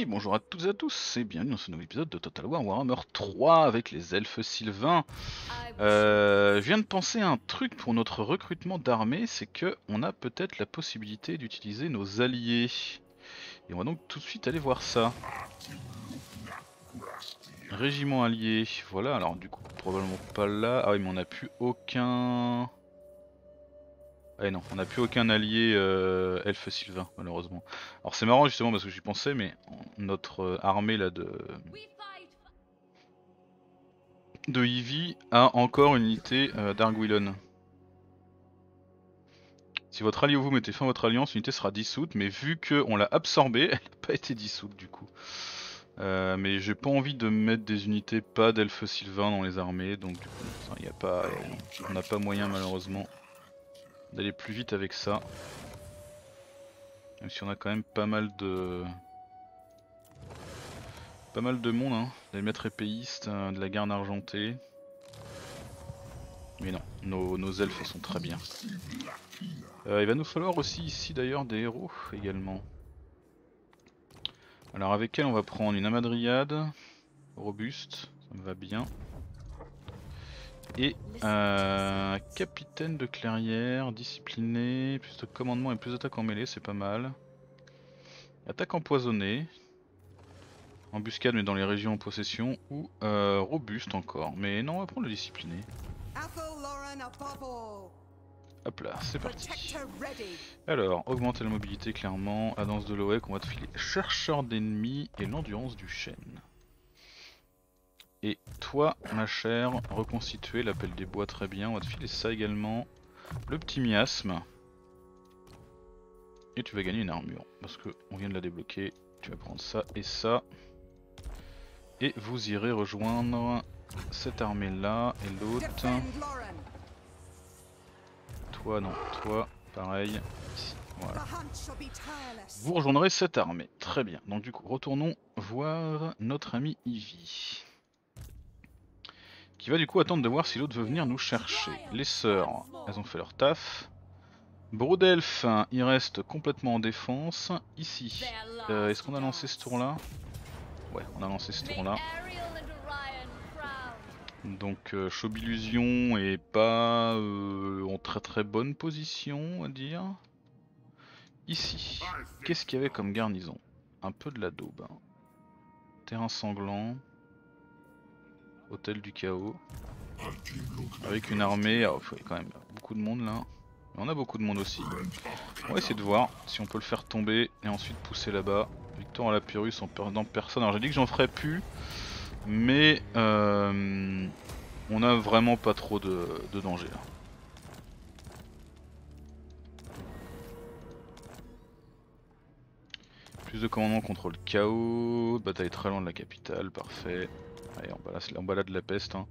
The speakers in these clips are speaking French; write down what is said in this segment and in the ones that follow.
Et bonjour à toutes et à tous, et bienvenue dans ce nouvel épisode de Total War Warhammer 3 avec les elfes Sylvains. Je viens de penser à un truc pour notre recrutement d'armée, c'est qu'on a peut-être la possibilité d'utiliser nos alliés. Et on va donc tout de suite aller voir ça. Régiment allié, voilà, alors du coup probablement pas là. Ah oui mais on n'a plus aucun... Ah non, on n'a plus aucun allié elfe sylvain malheureusement. Alors c'est marrant justement parce que j'y pensais, mais notre armée là de Ivy a encore une unité d'Argwillon. Si votre allié ou vous mettez fin à votre alliance, l'unité sera dissoute, mais vu qu'on l'a absorbée, elle n'a pas été dissoute du coup. Mais j'ai pas envie de mettre des unités pas d'elfe sylvain dans les armées, donc il n'y a pas, on n'a pas moyen malheureusement d'aller plus vite avec ça, même si on a quand même pas mal de monde, hein. Des maîtres épéistes, de la garde argentée, mais non, nos elfes sont très bien. Il va nous falloir aussi ici d'ailleurs des héros également. Alors avec elle on va prendre une Amadriade robuste, ça me va bien. Et capitaine de clairière, discipliné, plus de commandement et plus d'attaque en mêlée, c'est pas mal. Attaque empoisonnée, embuscade mais dans les régions en possession, ou robuste encore. Mais non, on va prendre le discipliné. Hop là, c'est parti. Alors, augmenter la mobilité clairement, à Danse de l'OEC, on va te filer Chercheur d'ennemis et l'Endurance du chêne. Et toi, ma chère, reconstituer l'appel des bois, très bien, on va te filer ça également, le petit miasme. Et tu vas gagner une armure, parce qu'on vient de la débloquer, tu vas prendre ça. Et vous irez rejoindre cette armée là, et l'autre. Toi, non, toi, pareil, ici, voilà. Vous rejoindrez cette armée, très bien. Donc du coup, retournons voir notre ami Ivy, qui va du coup attendre de voir si l'autre veut venir nous chercher. Les sœurs, elles ont fait leur taf. Brodolf, il reste complètement en défense. Ici, est-ce qu'on a lancé ce tour là? Ouais, on a lancé ce tour là. Donc Chobillusion est pas en très très bonne position, on va dire. Ici, qu'est-ce qu'il y avait comme garnison? Un peu de la daube. Hein. Terrain sanglant. Hôtel du chaos. Avec une armée, oh, il y a quand même beaucoup de monde là. Mais on a beaucoup de monde aussi. On va essayer de voir si on peut le faire tomber et ensuite pousser là-bas. Victoire à la Pyrrhus en perdant personne. Alors j'ai dit que j'en ferais plus, mais on a vraiment pas trop de danger là. Plus de commandement contre le chaos. Bataille très loin de la capitale, parfait. Allez, on balade la peste, hein.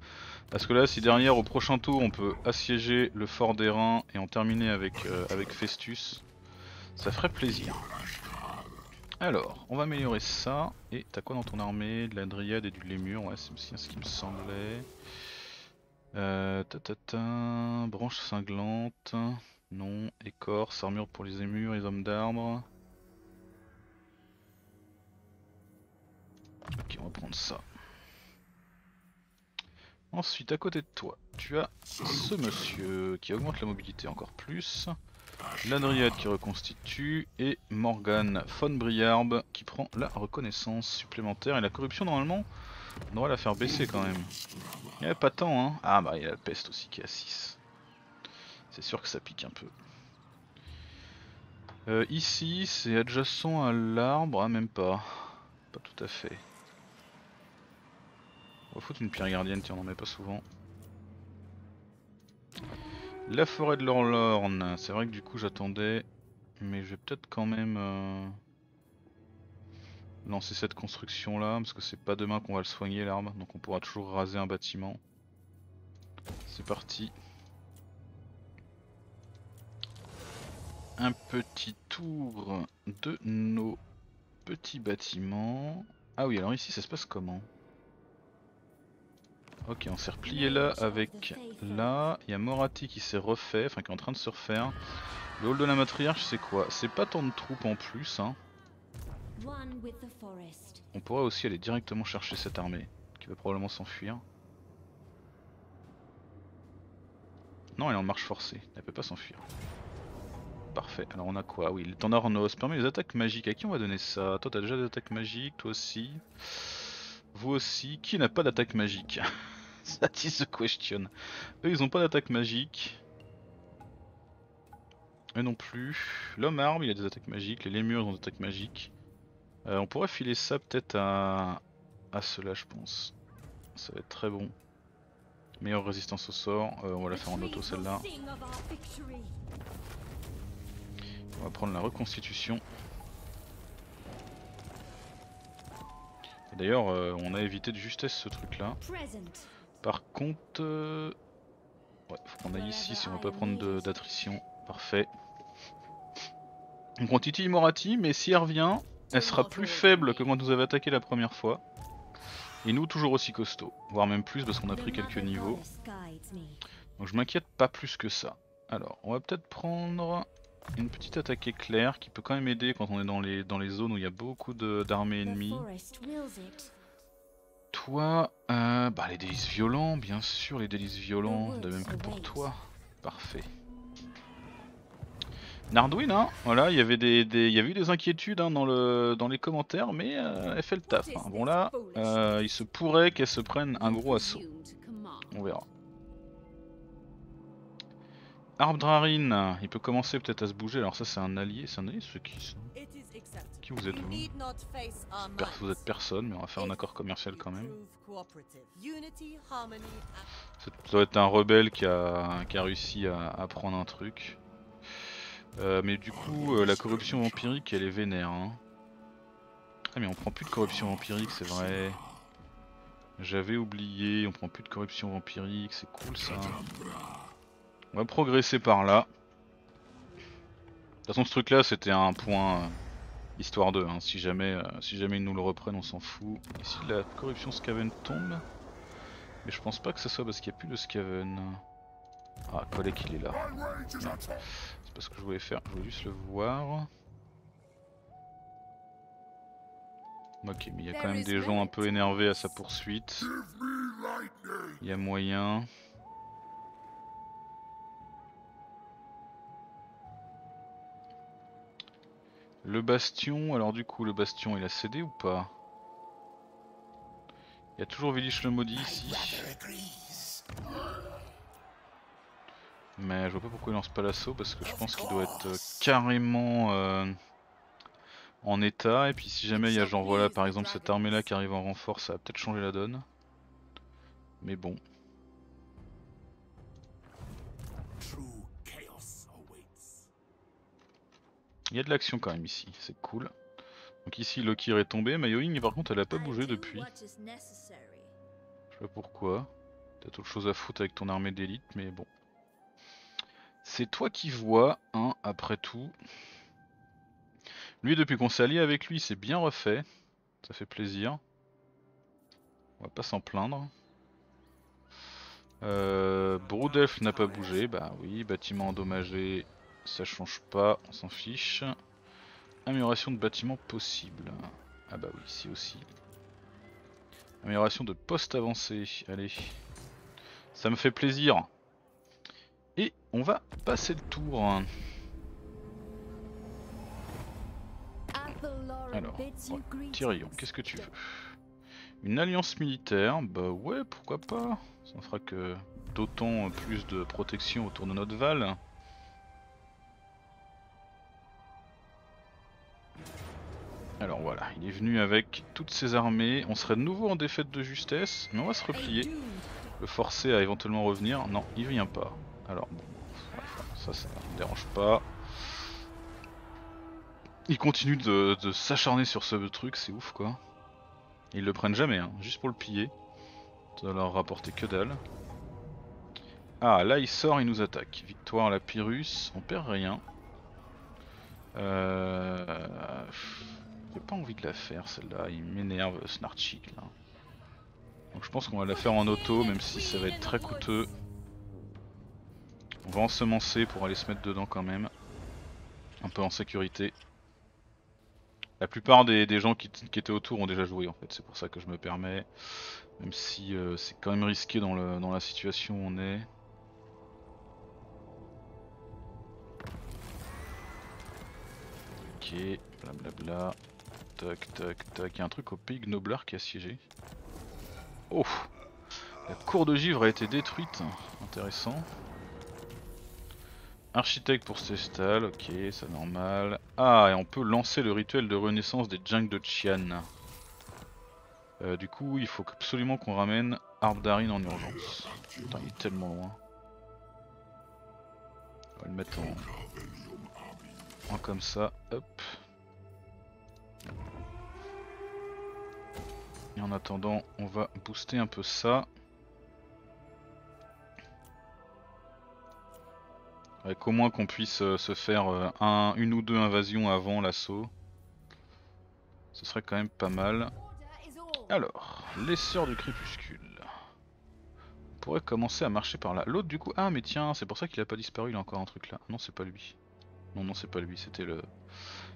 Parce que là si derrière au prochain tour on peut assiéger le fort d'airain et en terminer avec Festus, ça ferait plaisir. Alors on va améliorer ça. Et t'as quoi dans ton armée? De la Dryade et du Lémur, ouais c'est aussi ce qui me semblait. Branche cinglante, non. Écorce, armure pour les émurs, les hommes d'arbre. Ok, on va prendre ça. Ensuite, à côté de toi, tu as ce monsieur qui augmente la mobilité encore plus, l'Adriade qui reconstitue, et Morgane von Briarbe qui prend la reconnaissance supplémentaire. Et la corruption, normalement, on devrait la faire baisser quand même. Il n'y avait pas tant, hein. Ah bah il y a la peste aussi qui est à 6. C'est sûr que ça pique un peu. Ici, c'est adjacent à l'arbre, ah même pas. Pas tout à fait. On va foutre une pierre gardienne, tiens on en met pas souvent. La forêt de l'Orlorne, c'est vrai que du coup j'attendais, mais je vais peut-être quand même lancer cette construction là, parce que c'est pas demain qu'on va le soigner l'arbre, donc on pourra toujours raser un bâtiment. C'est parti. Un petit tour de nos petits bâtiments. Ah oui alors ici ça se passe comment? Ok, on s'est replié là avec là, il y a Morathi qui s'est refait, enfin qui est en train de se refaire. Le hall de la matriarche c'est quoi? C'est pas tant de troupes en plus, hein. On pourrait aussi aller directement chercher cette armée, qui va probablement s'enfuir. Non, elle est en marche forcée, elle peut pas s'enfuir. Parfait, alors on a quoi? Oui, le temps d'Arnos permet les attaques magiques. À qui on va donner ça? Toi t'as déjà des attaques magiques, toi aussi. Vous aussi, qui n'a pas d'attaque magique? That is the question. Eux ils ont pas d'attaque magique. Eux non plus. L'homme arbre il a des attaques magiques, les lémurs ils ont des attaques magiques. On pourrait filer ça peut-être à ceux-là je pense. Ça va être très bon. Meilleure résistance au sort, on va la faire en auto celle-là. On va prendre la reconstitution. D'ailleurs on a évité de justesse ce truc là. Par contre... ouais, faut qu'on aille ici si on ne veut pas prendre d'attrition. Parfait. Donc on titille Morathi mais si elle revient, elle sera plus faible que quand nous avait attaqué la première fois. Et nous toujours aussi costauds, voire même plus parce qu'on a pris quelques niveaux. Donc je m'inquiète pas plus que ça. Alors on va peut-être prendre une petite attaque éclair qui peut quand même aider quand on est dans les zones où il y a beaucoup d'armées ennemies. Toi, bah les délices violents, bien sûr les délices violents, de même que pour toi. Parfait. Nardwin, hein, voilà, il y avait eu des inquiétudes hein, dans les commentaires, mais elle fait le taf. Hein. Bon là, il se pourrait qu'elle se prenne un gros assaut. On verra. Ardarin, il peut commencer peut-être à se bouger. Alors ça c'est un allié, c'est qui ça? Qui vous êtes vous? Vous êtes personne, mais on va faire un accord commercial quand même. Ça doit être un rebelle qui a réussi à prendre un truc. Mais du coup, la corruption vampirique elle est vénère. Hein. Ah mais on prend plus de corruption vampirique, c'est vrai. J'avais oublié, on prend plus de corruption vampirique, c'est cool ça. On va progresser par là. De toute façon ce truc là c'était un point histoire 2. Hein. Si jamais ils nous le reprennent on s'en fout. Ici la corruption Skaven tombe. Mais je pense pas que ce soit parce qu'il n'y a plus de Skaven. Ah Colec il est là. Pas ce que je voulais faire, je voulais juste le voir. Ok, mais il y a quand même des gens un peu énervés à sa poursuite. Il y a moyen. Le bastion, alors du coup le bastion il a cédé ou pas? Il y a toujours Vilich le maudit ici. Mais je vois pas pourquoi il lance pas l'assaut parce que je pense qu'il doit être carrément en état. Et puis si jamais il y a genre voilà par exemple cette armée là qui arrive en renfort, ça va peut-être changer la donne. Mais bon. Il y a de l'action quand même ici, c'est cool. Donc ici Lokir est tombé, Mayoing par contre elle a pas bougé depuis. Je sais pas pourquoi. Peut-être autre chose à foutre avec ton armée d'élite mais bon. C'est toi qui vois, hein, après tout. Lui, depuis qu'on s'est allié avec lui, c'est bien refait. Ça fait plaisir. On va pas s'en plaindre. Brodolf n'a pas bougé. Bah oui, bâtiment endommagé, ça change pas, on s'en fiche. Amélioration de bâtiment possible. Ah bah oui, ici aussi. Amélioration de poste avancé, allez. Ça me fait plaisir. Et on va passer le tour. Alors, Tyrion, qu'est-ce que tu veux? Une alliance militaire? Bah ouais, pourquoi pas? Ça fera que d'autant plus de protection autour de notre Val. Alors voilà, il est venu avec toutes ses armées. On serait de nouveau en défaite de justesse, mais on va se replier. Le forcer à éventuellement revenir. Non, il vient pas. Alors bon, ça me dérange pas. Ils continuent de s'acharner sur ce truc, c'est ouf quoi. Ils le prennent jamais, hein, juste pour le piller. Ça doit leur rapporter que dalle. Ah là il sort, il nous attaque. Victoire à la Pyrrhus, on perd rien. J'ai pas envie de la faire celle-là, il m'énerve ce Snarchik là. Donc je pense qu'on va la faire en auto, même si ça va être très coûteux. On va ensemencer pour aller se mettre dedans quand même. Un peu en sécurité. La plupart des gens qui étaient autour ont déjà joué en fait, c'est pour ça que je me permets. Même si c'est quand même risqué dans la situation où on est. Ok, blablabla. Tac, tac, tac. Il y a un truc au Pays Gnobler qui est assiégé. Oh! La cour de givre a été détruite. Intéressant. Architecte pour ses stalles, ok, c'est normal. Ah, et on peut lancer le rituel de renaissance des Junks de Chian. Du coup, il faut absolument qu'on ramène Ardarin en urgence. Putain, il est tellement loin. On va le mettre en comme ça, hop. Et en attendant, on va booster un peu ça. Avec au moins qu'on puisse se faire une ou deux invasions avant l'assaut. Ce serait quand même pas mal. Alors, les sœurs du crépuscule. On pourrait commencer à marcher par là. L'autre du coup... Ah mais tiens, c'est pour ça qu'il a pas disparu, il a encore un truc là. Non c'est pas lui. Non non c'est pas lui, c'était le...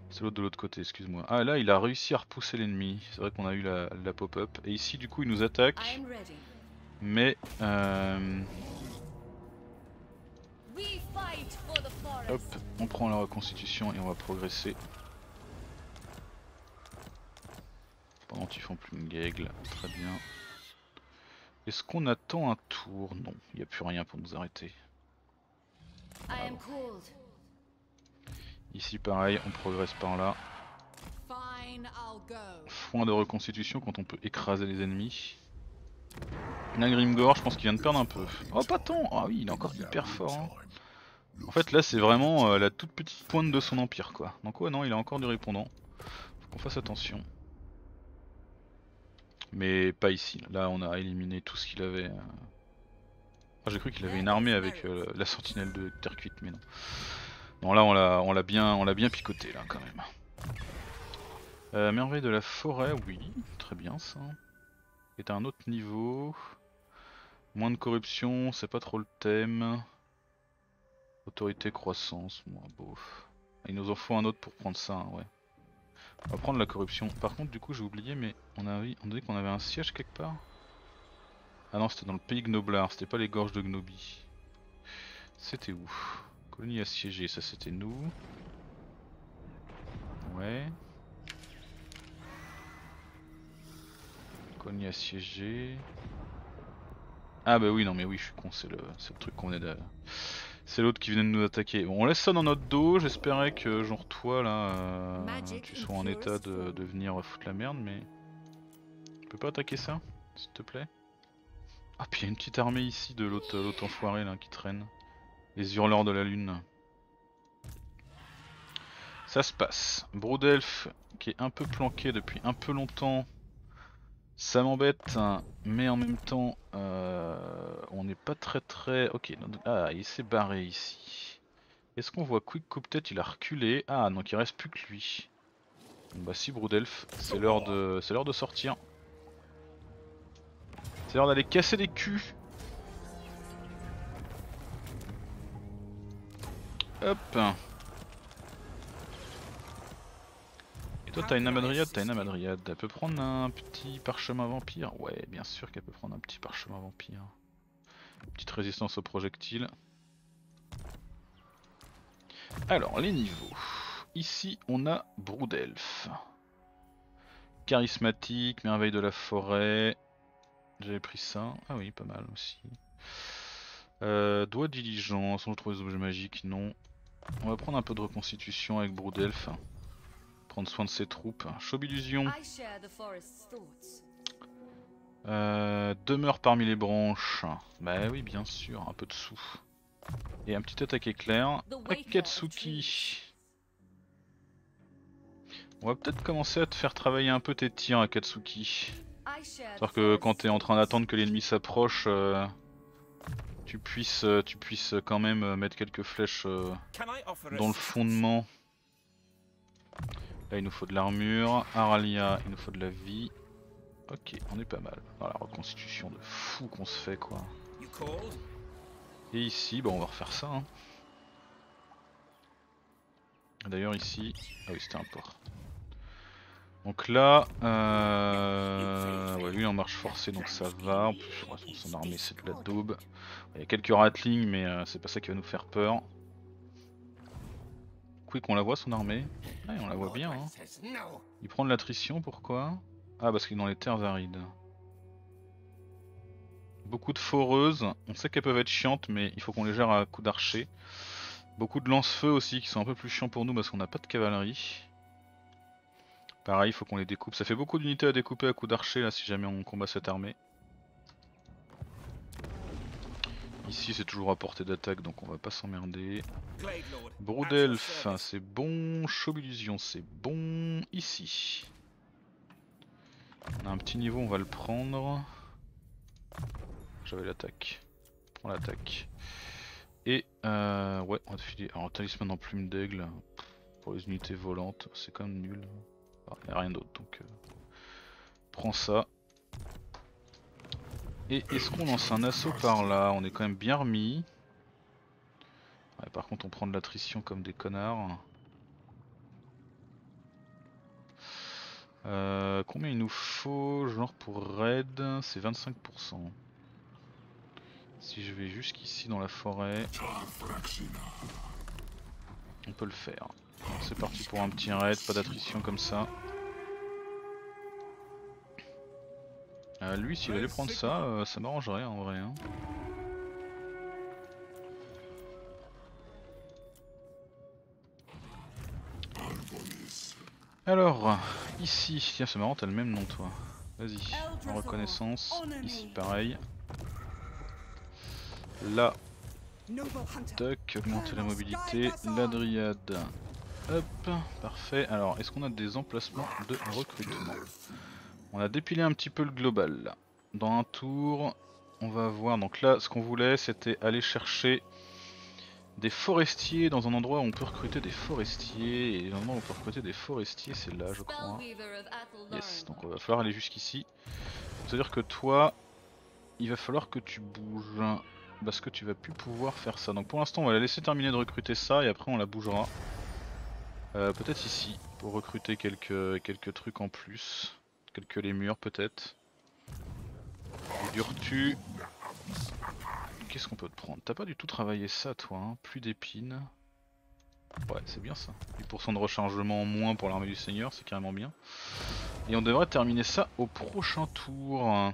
C'est l'autre de l'autre côté, excuse-moi. Ah là il a réussi à repousser l'ennemi. C'est vrai qu'on a eu la pop-up. Et ici du coup il nous attaque. Mais... Hop, on prend la reconstitution et on va progresser. Pendant qu'ils font plus une guègle, très bien. Est-ce qu'on attend un tour? Non, il n'y a plus rien pour nous arrêter. Ah bon. Ici pareil, on progresse par là. Foin de reconstitution quand on peut écraser les ennemis. La Grimgore, je pense qu'il vient de perdre un peu. Oh pas tant! Ah oui, il est encore hyper fort hein. En fait là c'est vraiment la toute petite pointe de son empire quoi. Donc ouais non il a encore du répondant. Faut qu'on fasse attention. Mais pas ici, là on a éliminé tout ce qu'il avait. Ah, j'ai cru qu'il avait une armée avec la sentinelle de terre cuite mais non. Non là on l'a bien picoté là quand même. Merveille de la forêt, oui, très bien ça. Et à un autre niveau. Moins de corruption, c'est pas trop le thème. Autorité, croissance, moins beauf. Il nous en faut un autre pour prendre ça, hein, ouais. On va prendre la corruption. Par contre, du coup, j'ai oublié, mais on dit qu'on avait un siège quelque part. Ah non, c'était dans le Pays Gnobler, c'était pas les gorges de Gnobi. C'était où? Colonie assiégée, ça c'était nous. Ouais. Colonie assiégée. Ah bah oui, non mais oui, je suis con, c'est le truc qu'on est de... C'est l'autre qui venait de nous attaquer. Bon, on laisse ça dans notre dos, j'espérais que genre toi là, tu sois en état de venir foutre la merde, mais... Tu peux pas attaquer ça, s'il te plaît? Ah puis il y a une petite armée ici de l'autre enfoiré là qui traîne. Les hurleurs de la lune. Ça se passe. Brodolf qui est un peu planqué depuis un peu longtemps. Ça m'embête, hein, mais en même temps, on n'est pas très... Ok, ah, il s'est barré ici. Est-ce qu'on voit Quick Coup? Peut-être il a reculé. Ah, donc il reste plus que lui. Bon, bah si, Brodolf, c'est l'heure de sortir. C'est l'heure d'aller casser des culs. Hop. Toi t'as une Amadriade, elle peut prendre un petit parchemin vampire. Ouais bien sûr qu'elle peut prendre un petit parchemin vampire. Petite résistance aux projectiles. Alors les niveaux. Ici on a Brodolf. Charismatique, merveille de la forêt. J'avais pris ça, ah oui pas mal aussi. Doigt diligence, on trouve des objets magiques, non. On va prendre un peu de reconstitution avec Brodolf. Prendre soin de ses troupes. Chobillusion. Demeure parmi les branches. Bah oui, bien sûr, un peu de sous. Et un petit attaque éclair. Akatsuki. On va peut-être commencer à te faire travailler un peu tes tirs, Akatsuki. C'est-à-dire que quand t'es en train d'attendre que l'ennemi s'approche, tu puisses quand même mettre quelques flèches dans le fondement. Là il nous faut de l'armure, Aralia il nous faut de la vie. Ok on est pas mal. Voilà, reconstitution de fou qu'on se fait quoi. Et ici, bon on va refaire ça hein. D'ailleurs ici, ah oui c'était un port. Donc là, ouais, lui en marche forcée, donc ça va. En plus, ouais, son armée c'est de la daube. Il y a quelques ratlings, mais c'est pas ça qui va nous faire peur. Quick, on la voit son armée. Ouais, on la voit bien. Hein. Il prend de l'attrition, pourquoi? Ah, parce qu'il est dans les terres arides. Beaucoup de foreuses, on sait qu'elles peuvent être chiantes, mais il faut qu'on les gère à coups d'archer. Beaucoup de lance-feu aussi, qui sont un peu plus chiants pour nous parce qu'on n'a pas de cavalerie. Pareil, il faut qu'on les découpe. Ça fait beaucoup d'unités à découper à coups d'archer, là, si jamais on combat cette armée. Ici, c'est toujours à portée d'attaque, donc on va pas s'emmerder. Brodolf, c'est bon. Chobillusion, c'est bon. Ici. On a un petit niveau, on va le prendre. J'avais l'attaque. On prend l'attaque. Et ouais, on va te filer. Alors, talisman en plume d'aigle. Pour les unités volantes, c'est quand même nul. Il n'y a rien d'autre, donc prends ça. Et est-ce qu'on lance un assaut par là? On est quand même bien remis. Ouais, par contre on prend de l'attrition comme des connards. Combien il nous faut genre pour raid? C'est 25%. Si je vais jusqu'ici dans la forêt, on peut le faire. C'est parti pour un petit raid, pas d'attrition comme ça. Lui, s'il allait prendre ça, ça m'arrangerait en vrai. Hein. Alors, ici, tiens, c'est marrant, t'as le même nom toi. Vas-y, en reconnaissance, ici pareil. Là, tac, augmenter la mobilité, la dryade. Hop, parfait. Alors, est-ce qu'on a des emplacements de recrutement? On a dépilé un petit peu le global là. Dans un tour, on va voir. Donc là, ce qu'on voulait, c'était aller chercher des forestiers dans un endroit où on peut recruter des forestiers. Et l'endroit où on peut recruter des forestiers, c'est là, je crois. Yes, donc on va falloir aller jusqu'ici. C'est-à-dire que toi, il va falloir que tu bouges. Parce que tu vas plus pouvoir faire ça. Donc pour l'instant, on va la laisser terminer de recruter ça et après on la bougera. Peut-être ici, pour recruter quelques trucs en plus. Quelques lémurs peut-être. Du Durtu. Qu'est-ce qu'on peut te prendre? T'as pas du tout travaillé ça toi, hein. Plus d'épines. Ouais, c'est bien ça. 8% de rechargement en moins pour l'armée du seigneur, c'est carrément bien. Et on devrait terminer ça au prochain tour.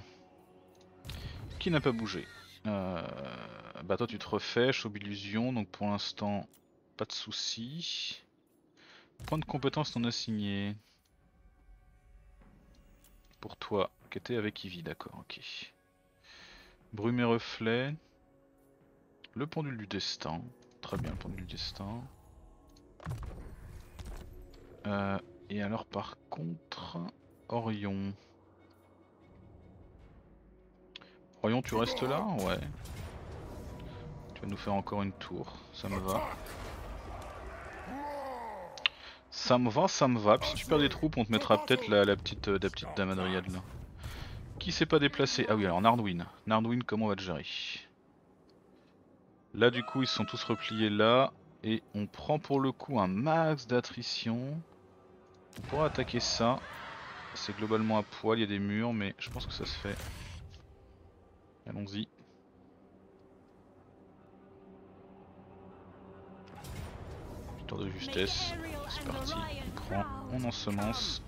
Qui n'a pas bougé? Bah toi tu te refais, Chobillusion, donc pour l'instant pas de soucis. Point de compétence non assigné. Pour toi, qui était avec Ivy, d'accord, ok. Brume et reflet. Le pendule du destin. Très bien, le pendule du destin. Et alors par contre, Orion. Orion, tu restes là? Ouais. Tu vas nous faire encore une tour, ça me va. Ça me va, ça me va. Puis si tu perds des troupes, on te mettra peut-être la petite Amadriade là. Qui s'est pas déplacé? Ah oui, alors Nardwin. Nardwin, comment on va te gérer? Là, du coup, ils se sont tous repliés là. Et on prend pour le coup un max d'attrition. On pourra attaquer ça. C'est globalement à poil, il y a des murs, mais je pense que ça se fait. Allons-y. Tour de justesse, c'est parti, on prend, on ensemence.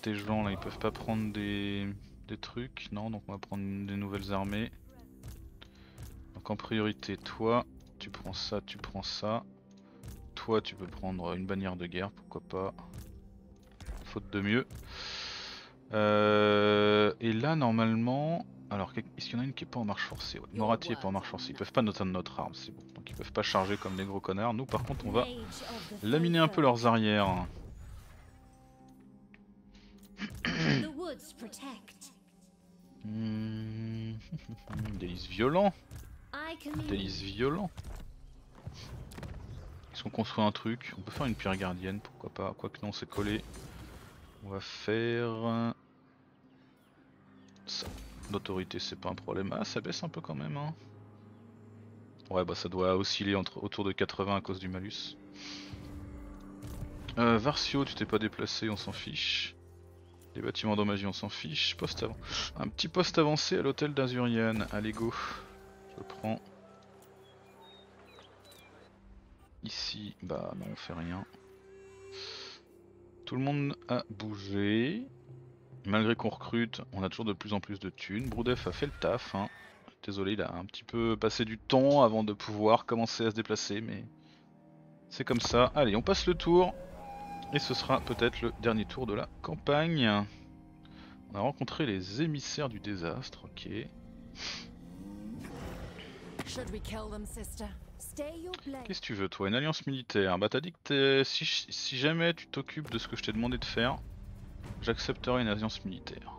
Tes gens là ils peuvent pas prendre des trucs, non, donc on va prendre des nouvelles armées. Donc en priorité toi, tu prends ça, tu prends ça. Toi tu peux prendre une bannière de guerre, pourquoi pas, faute de mieux. Et là normalement... Alors, est-ce qu'il y en a une qui est pas en marche forcée? Ouais. Morathi est pas en marche forcée, ils peuvent pas noter notre arme, c'est bon. Donc ils peuvent pas charger comme des gros connards. Nous par contre on va laminer un peu leurs arrières. Délice violent. Délice violent. Est-ce qu'on construit un truc? On peut faire une pierre gardienne, pourquoi pas. Quoique non, c'est collé. On va faire... ça. D'autorité c'est pas un problème, ah ça baisse un peu quand même hein. Ouais bah ça doit osciller entre autour de 80 à cause du malus. Varcio, tu t'es pas déplacé, on s'en fiche. Les bâtiments endommagés, on s'en fiche. Un petit poste avancé à l'hôtel d'Azurian. Allez, go. Je le prends. Ici, bah non, on fait rien. Tout le monde a bougé. Malgré qu'on recrute, on a toujours de plus en plus de thunes. Brodolf a fait le taf, hein. Désolé, il a un petit peu passé du temps avant de pouvoir commencer à se déplacer, mais c'est comme ça. Allez, on passe le tour. Et ce sera peut-être le dernier tour de la campagne. On a rencontré les émissaires du désastre, ok. Qu'est-ce que tu veux toi? Une alliance militaire? Bah t'as dit que si jamais tu t'occupes de ce que je t'ai demandé de faire, j'accepterai une alliance militaire.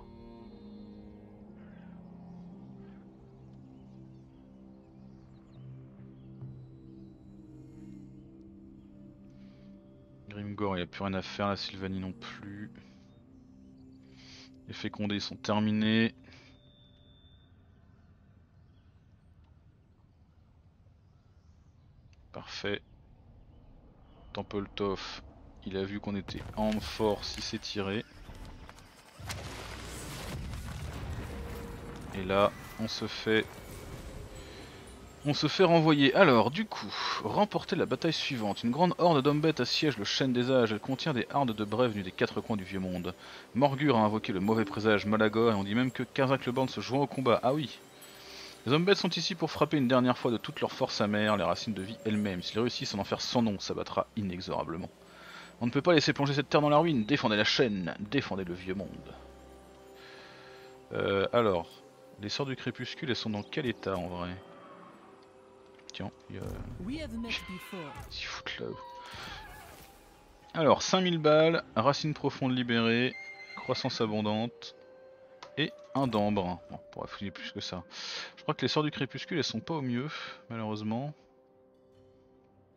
Grimgor, il n'y a plus rien à faire, la Sylvanie non plus. Les fécondés sont terminés. Parfait. Tempeltoff, il a vu qu'on était en force, il s'est tiré. Et là, on se fait renvoyer. Alors, du coup, remporter la bataille suivante. Une grande horde d'hommes bêtes assiège le chêne des âges. Elle contient des hardes de brèves venues des quatre coins du vieux monde. Morgur a invoqué le mauvais présage Malagor et on dit même que Karzak le Born se joint au combat. Ah oui. Les hommes bêtes sont ici pour frapper une dernière fois de toute leur force amère, les racines de vie elles-mêmes. S'ils réussissent à en faire sans nom, s'abattra inexorablement. On ne peut pas laisser plonger cette terre dans la ruine. Défendez la chaîne, défendez le vieux monde. Alors, les sœurs du crépuscule, elles sont dans quel état en vrai? Tiens, s'y foutent là. Alors, 5000 balles, racines profondes libérées, croissance abondante et un d'ambre. Bon, on pourra fouiller plus que ça. Je crois que les sœurs du crépuscule, elles sont pas au mieux, malheureusement,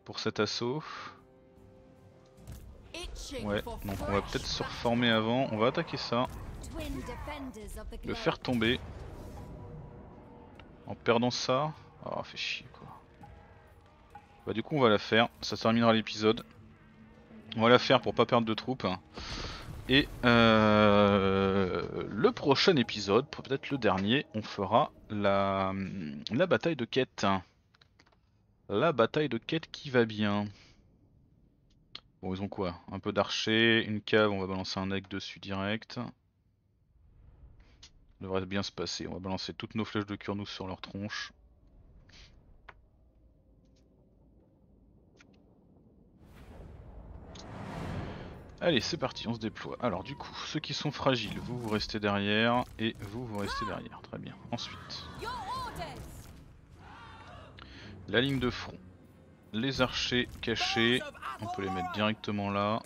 pour cet assaut. Ouais, donc on va peut-être se reformer avant. On va attaquer ça, le faire tomber. En perdant ça, ah, fait chier quoi. Bah du coup on va la faire, ça terminera l'épisode. On va la faire pour pas perdre de troupes. Et le prochain épisode, peut-être le dernier, on fera la bataille de quête. La bataille de quête qui va bien. Bon ils ont quoi? Un peu d'archer, une cave, on va balancer un egg dessus direct. Ça devrait bien se passer, on va balancer toutes nos flèches de Kurnous sur leur tronche. Allez, c'est parti, on se déploie. Alors du coup, ceux qui sont fragiles, vous, vous restez derrière, et vous, vous restez derrière. Très bien. Ensuite, la ligne de front. Les archers cachés, on peut les mettre directement là.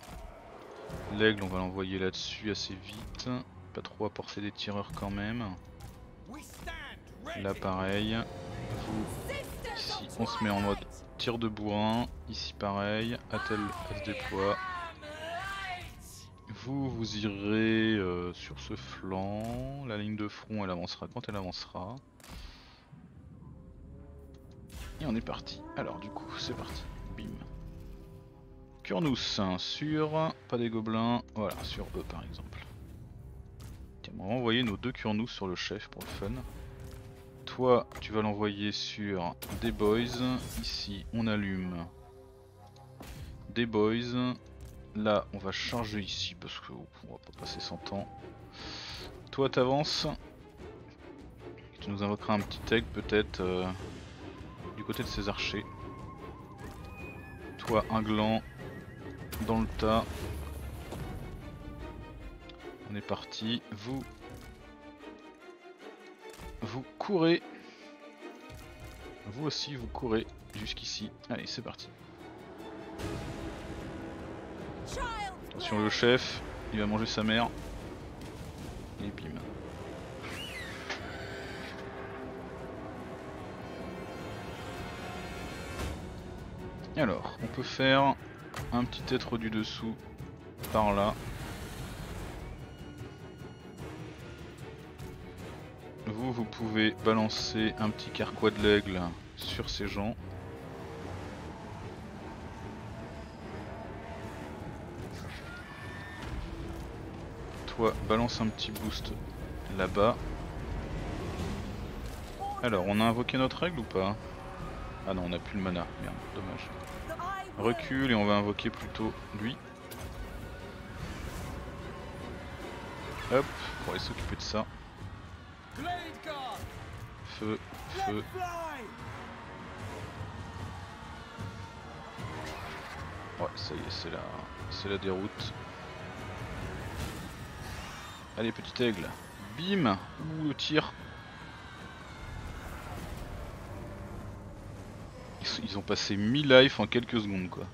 L'aigle, on va l'envoyer là-dessus assez vite. Pas trop à portée des tireurs quand même. Là, pareil. Vous, ici, on se met en mode tir de bourrin. Ici, pareil. Attel, elle se déploie. Vous, vous irez sur ce flanc. La ligne de front, elle avancera quand elle avancera. Et on est parti. Alors du coup, c'est parti. Bim. Kurnous, hein, sur... Pas des gobelins. Voilà, sur eux par exemple. Tiens, on va envoyer nos deux Kurnous sur le chef pour le fun. Toi, tu vas l'envoyer sur des boys. Ici, on allume des boys. Là on va charger ici parce que on va pas passer 100 ans. Toi t'avances. Tu nous invoqueras un petit egg peut-être du côté de ces archers. Toi un gland dans le tas. On est parti. Vous courez. Vous aussi vous courez jusqu'ici. Allez c'est parti. Attention le chef, il va manger sa mère. Et bim. Alors, on peut faire un petit être du dessous par là. Vous, vous pouvez balancer un petit carquois de l'aigle sur ces gens. toi balance un petit boost là-bas. Alors on a invoqué notre règle ou pas? Ah non, on n'a plus le mana, merde, dommage. Recule et on va invoquer plutôt lui. Hop, on va s'occuper de ça. Feu, feu. Ouais, ça y est, c'est la déroute. Allez, petit aigle. Bim! Ouh, le tir. Ils ont passé 1000 life en quelques secondes, quoi.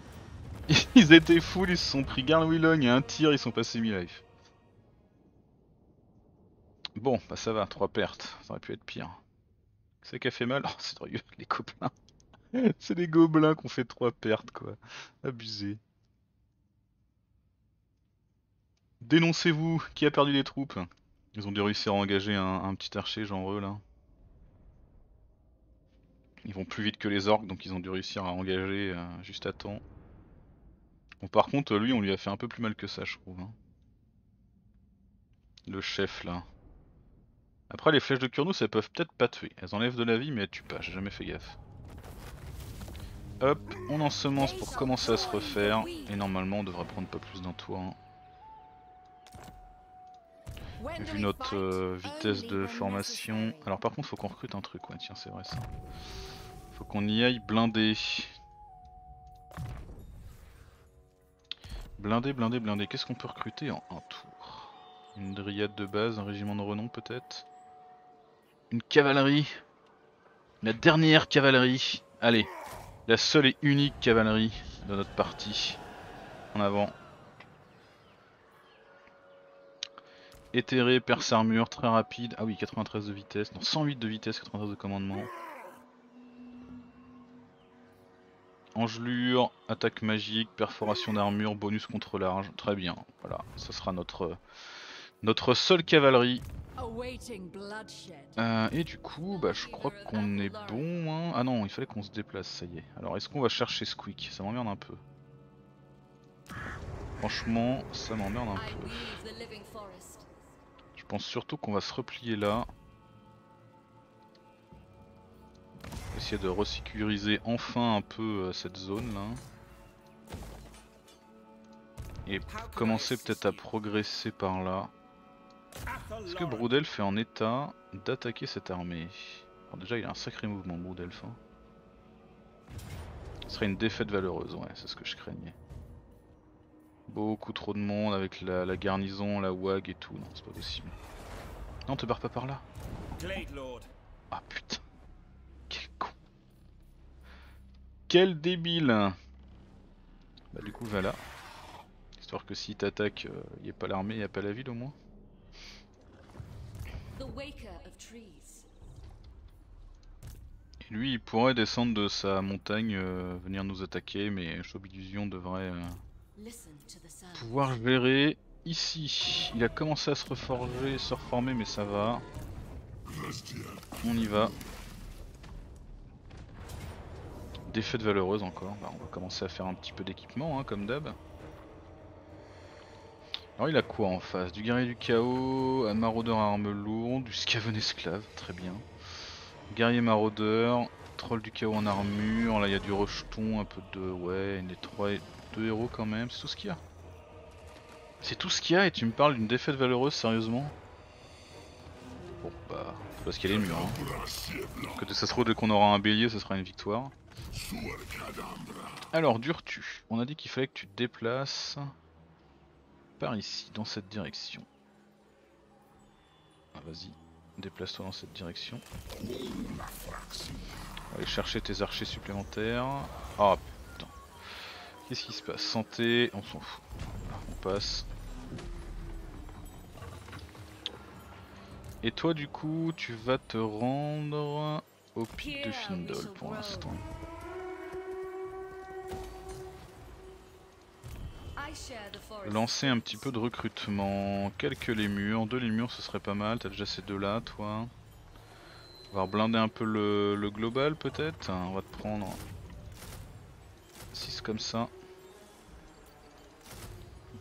Ils étaient fous, ils se sont pris Garnwilong et un tir, ils sont passés 1000 life. Bon, bah ça va, 3 pertes, ça aurait pu être pire. C'est qui a fait mal? Oh, c'est drôle, les copains. C'est les gobelins qui ont fait 3 pertes, quoi. Abusé. Dénoncez-vous, qui a perdu des troupes? Ils ont dû réussir à engager un petit archer, genre eux, là. Ils vont plus vite que les orques, donc ils ont dû réussir à engager juste à temps. Bon, par contre, lui, on lui a fait un peu plus mal que ça, je trouve. Hein. Le chef, là. Après, les flèches de Kurnous, elles peuvent peut-être pas tuer. Elles enlèvent de la vie, mais elles tuent pas, j'ai jamais fait gaffe. Hop, on ensemence pour commencer à se refaire. Et normalement, on devrait prendre pas plus d'un toit. Hein. Vu notre vitesse de formation. Alors par contre faut qu'on recrute un truc, ouais tiens c'est vrai ça. Faut qu'on y aille blindé. Blindé. Qu'est-ce qu'on peut recruter en un tour? Une dryade de base, un régiment de renom peut-être? Une cavalerie. La dernière cavalerie. Allez, la seule et unique cavalerie de notre partie. En avant. Éthéré, perce armure, très rapide. Ah oui, 93 de vitesse. Non, 108 de vitesse, 93 de commandement. Engelure, attaque magique, perforation d'armure, bonus contre large. Très bien. Voilà, ça sera notre seule cavalerie. Et du coup, bah, je crois qu'on est bon. Hein. Ah non, il fallait qu'on se déplace, ça y est. Alors, est-ce qu'on va chercher Squeak? Ça m'emmerde un peu. Franchement, ça m'emmerde un peu. Je pense surtout qu'on va se replier là. Essayer de resécuriser enfin un peu cette zone là. Et commencer peut-être à progresser par là. Est-ce que Brodolf est en état d'attaquer cette armée? Alors déjà il a un sacré mouvement Brodolf. Hein. Ce serait une défaite valeureuse, ouais, c'est ce que je craignais. Beaucoup trop de monde avec la garnison, la WAG et tout. Non, c'est pas possible. Non, te barre pas par là. Ah putain. Quel con. Quel débile. Bah, du coup, va là. Histoire que s'il t'attaque, il n'y a pas l'armée, il n'y a pas la ville au moins. Et lui, il pourrait descendre de sa montagne, venir nous attaquer, mais Chobillusion devrait. Pouvoir gérer ici. Il a commencé à se reforger, se reformer, mais ça va. On y va. Défaite valeureuse encore. Bah, on va commencer à faire un petit peu d'équipement, hein, comme d'hab. Alors il a quoi en face? Du guerrier du chaos, un maraudeur à armes lourdes, du scaven esclave, très bien. Guerrier maraudeur, troll du chaos en armure. Là il y a du rejeton, un peu de. Ouais, une des trois. 2 héros quand même, c'est tout ce qu'il y a. C'est tout ce qu'il y a et tu me parles d'une défaite valeureuse, sérieusement? Bon bah, c'est parce qu'il y a les murs. Hein. Que ça se trouve, dès qu'on aura un bélier, ce sera une victoire. Alors, Durtu, on a dit qu'il fallait que tu te déplaces par ici, dans cette direction. Ah, vas-y, déplace-toi dans cette direction. On va aller chercher tes archers supplémentaires. Ah putain. Qu'est-ce qui se passe? Santé, on s'en fout. On passe. Et toi du coup, tu vas te rendre au pic de Findol pour l'instant. Lancer un petit peu de recrutement. Quelques lémurs. 2 lémurs ce serait pas mal. T'as déjà ces 2 là toi. On va blinder un peu le global peut-être. On va te prendre 6 comme ça.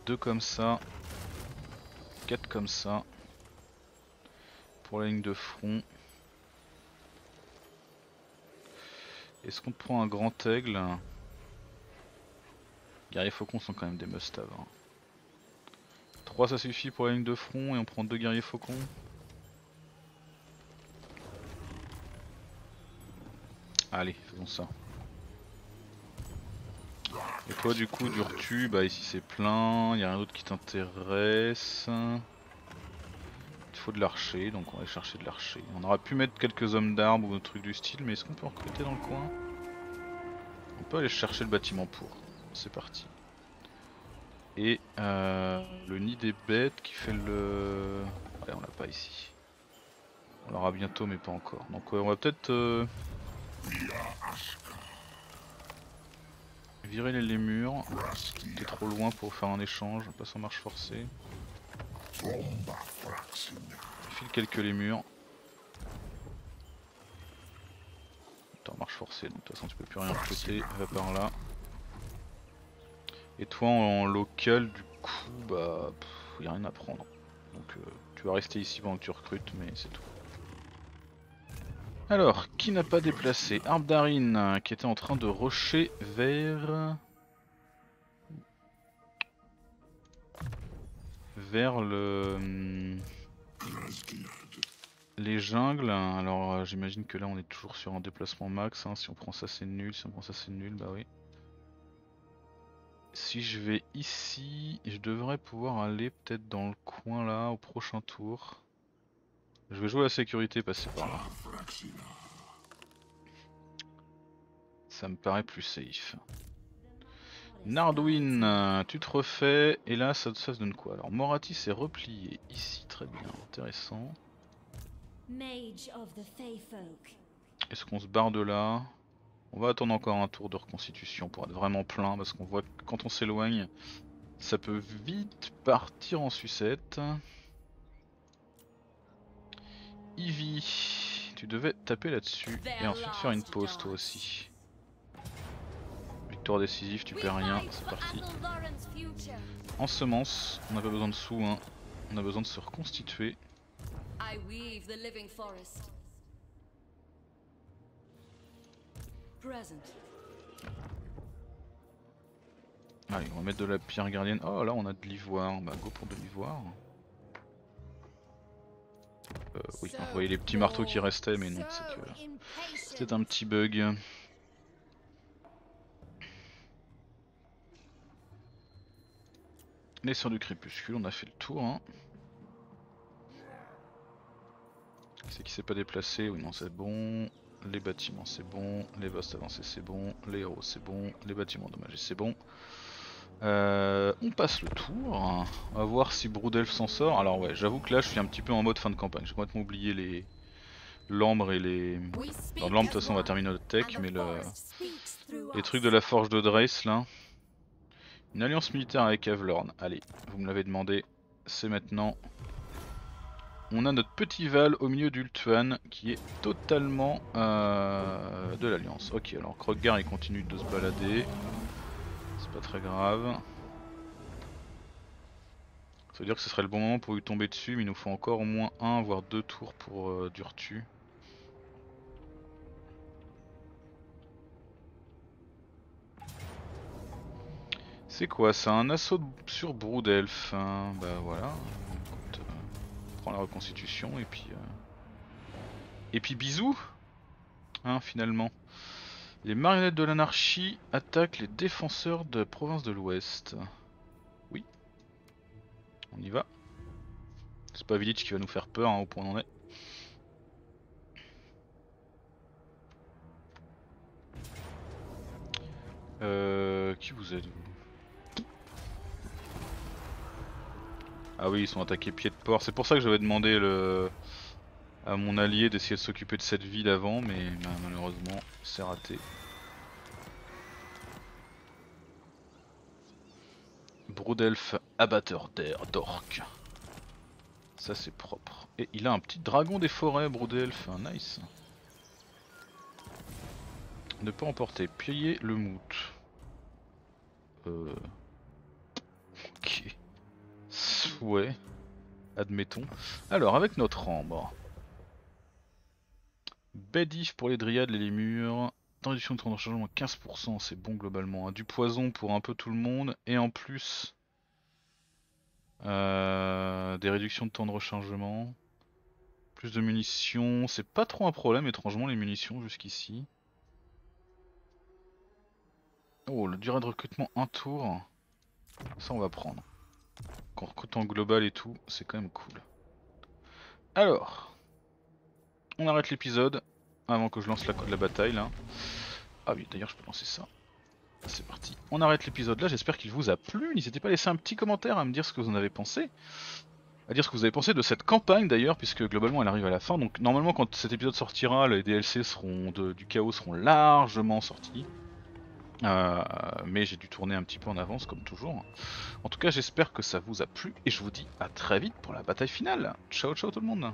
2 comme ça, 4 comme ça pour la ligne de front. Est-ce qu'on prend un grand aigle? Guerriers faucons sont quand même des must-have. 3 ça suffit pour la ligne de front et on prend 2 guerriers faucons. Allez, faisons ça. Et toi du coup Durtu, bah ici c'est plein, il y a rien d'autre qui t'intéresse. Il faut de l'archer, donc on va aller chercher de l'archer. On aura pu mettre quelques hommes d'arbre ou un truc du style, mais est-ce qu'on peut en recruter dans le coin? On peut aller chercher le bâtiment pour. C'est parti. Et le nid des bêtes qui fait le... Ouais, on l'a pas ici. On l'aura bientôt mais pas encore. Donc on va peut-être... virer les lémurs, t'es trop loin pour faire un échange, on passe en marche forcée. File quelques lémurs. T'es en marche forcée, donc de toute façon tu peux plus rien recruter, va par là. Et toi en local du coup, bah il n'y a rien à prendre. Donc tu vas rester ici pendant que tu recrutes, mais c'est tout. Alors, qui n'a pas déplacé? Ardarin, qui était en train de rusher vers... le... les jungles. Alors j'imagine que là on est toujours sur un déplacement max, hein. Si on prend ça c'est nul, si on prend ça c'est nul, bah oui. Si je vais ici, je devrais pouvoir aller peut-être dans le coin là, au prochain tour. Je vais jouer à la sécurité, passer par là. Ça me paraît plus safe. Nardwin, tu te refais, et là ça se donne quoi? Alors Morathi s'est replié ici, très bien, intéressant. Est-ce qu'on se barre de là? On va attendre encore un tour de reconstitution pour être vraiment plein, parce qu'on voit que quand on s'éloigne, ça peut vite partir en sucette. Ivy, tu devais taper là-dessus et ensuite faire une pause toi aussi. Victoire décisive, tu perds rien, c'est parti. En semence, on n'a pas besoin de sous, hein. On a besoin de se reconstituer. Allez, on va mettre de la pierre gardienne. Oh là, on a de l'ivoire, bah go pour de l'ivoire. Oui, vous voyez les petits marteaux qui restaient, mais non, c'est que c'était un petit bug. Les Sœurs du crépuscule, on a fait le tour. Hein. C'est qui s'est pas déplacé, oui non c'est bon. Les bâtiments c'est bon, les vastes avancées c'est bon, les héros c'est bon, les bâtiments endommagés c'est bon. On passe le tour, on va voir si Brodolf s'en sort. Alors ouais, j'avoue que là je suis un petit peu en mode fin de campagne, j'ai complètement oublié les l'ambre et les... Dans l'ambre de toute façon on va terminer notre tech, mais le... les trucs de la forge de Drace là. Une alliance militaire avec Avlorn, allez, vous me l'avez demandé, c'est maintenant. On a notre petit Val au milieu d'Ultuan qui est totalement de l'alliance. Ok, alors Kroggar il continue de se balader. Pas très grave. Ça veut dire que ce serait le bon moment pour lui tomber dessus, mais il nous faut encore au moins un voire deux tours pour Durtu. C'est quoi ça? Un assaut sur Brodolf. Bah voilà. Écoute, on prend la reconstitution et puis bisous. Hein, finalement. Les marionnettes de l'anarchie attaquent les défenseurs de la province de l'Ouest. Oui. On y va. C'est pas Village qui va nous faire peur hein, au point où on en est. Qui vous êtes vous? Ah oui, ils sont attaqués pied de port. C'est pour ça que j'avais demandé à mon allié d'essayer de s'occuper de cette ville avant, mais bah, malheureusement c'est raté. Brodolf, abatteur d'air d'orc. Ça c'est propre. Et il a un petit dragon des forêts, Brodolf, nice. Ne pas emporter, piller le mout. Ok. Ouais. admettons. Alors, avec notre ambre. Badif pour les dryades, les lémurs. Réduction de temps de chargement 15%, c'est bon globalement. Hein. Du poison pour un peu tout le monde. Et en plus, des réductions de temps de rechargement. Plus de munitions. C'est pas trop un problème, étrangement, les munitions jusqu'ici. Oh, la durée de recrutement, un tour. Ça, on va prendre. Qu'on recrute en global et tout, c'est quand même cool. Alors, on arrête l'épisode. Avant que je lance la bataille là. Ah oui, d'ailleurs je peux lancer ça. C'est parti. On arrête l'épisode là, j'espère qu'il vous a plu. N'hésitez pas à laisser un petit commentaire, à me dire ce que vous en avez pensé. À dire ce que vous avez pensé de cette campagne d'ailleurs, puisque globalement elle arrive à la fin. Donc normalement quand cet épisode sortira, les DLC seront du chaos seront largement sortis. Mais j'ai dû tourner un petit peu en avance comme toujours. En tout cas j'espère que ça vous a plu et je vous dis à très vite pour la bataille finale. Ciao ciao tout le monde.